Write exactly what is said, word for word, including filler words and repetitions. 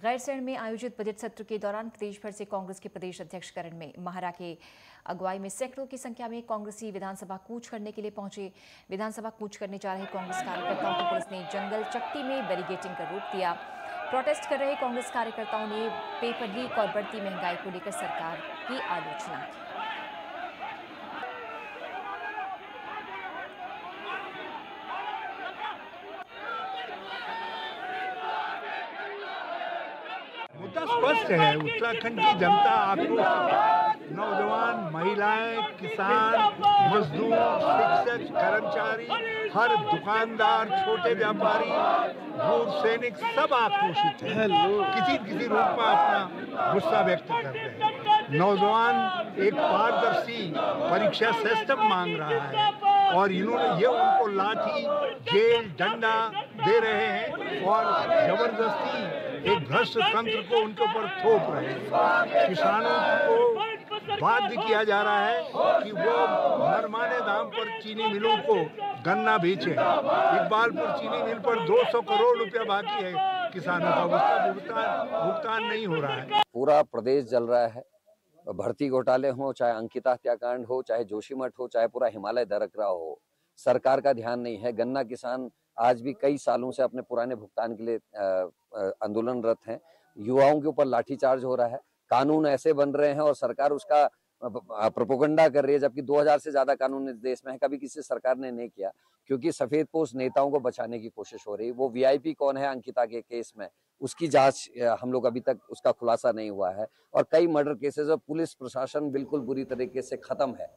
गैरसैंण में आयोजित बजट सत्र के दौरान प्रदेश भर से कांग्रेस के प्रदेश अध्यक्ष करण महरा के अगुवाई में सैकड़ों की संख्या में कांग्रेसी विधानसभा कूच करने के लिए पहुंचे। विधानसभा कूच करने जा रहे कांग्रेस कार्यकर्ताओं को पुलिस ने जंगल चट्टी में बैरिकेडिंग कर रोक दिया। प्रोटेस्ट कर रहे कांग्रेस कार्यकर्ताओं ने पेपर लीक और बढ़ती महंगाई को लेकर सरकार की आलोचना की। मुद्दा स्पष्ट है, उत्तराखंड की जनता आपको नौजवान, महिलाएं, किसान, मजदूर, शिक्षक, कर्मचारी, हर दुकानदार, छोटे व्यापारी, भूर सैनिक सब आक्रोशित हैं। किसी किसी रूप में अपना गुस्सा व्यक्त कर रहे हैं। नौजवान एक पारदर्शी परीक्षा सिस्टम मांग रहा है और इन्होंने ये उनको लाठी, जेल, डंडा दे रहे हैं और जबरदस्ती एक भ्रष्ट तंत्र को उनके ऊपर थोप रहे हैं। किसानों को बाध्य किया जा रहा है कि वो मनमाने दाम पर चीनी मिलों को गन्ना बेचें। इकबालपुर चीनी मिल पर दो सौ करोड़ रुपया बाकी है किसानों का, उसका भुगतान भुगतान नहीं हो रहा है। पूरा प्रदेश जल रहा है, भर्ती घोटाले हो, चाहे अंकिता हत्याकांड हो, चाहे जोशीमठ हो, चाहे पूरा हिमालय दरक रहा हो, सरकार का ध्यान नहीं है। गन्ना किसान आज भी कई सालों से अपने पुराने भुगतान के लिए आंदोलनरत हैं। युवाओं के ऊपर लाठीचार्ज हो रहा है, कानून ऐसे बन रहे हैं और सरकार उसका प्रोपोगंडा कर रही है, जबकि दो हज़ार से ज्यादा कानून इस देश में है, कभी किसी सरकार ने नहीं किया, क्योंकि सफेदपोश नेताओं को बचाने की कोशिश हो रही है। वो वीआईपी कौन है अंकिता के केस में, उसकी जांच हम लोग अभी तक उसका खुलासा नहीं हुआ है और कई मर्डर केसेस और पुलिस प्रशासन बिल्कुल बुरी तरीके से खत्म है।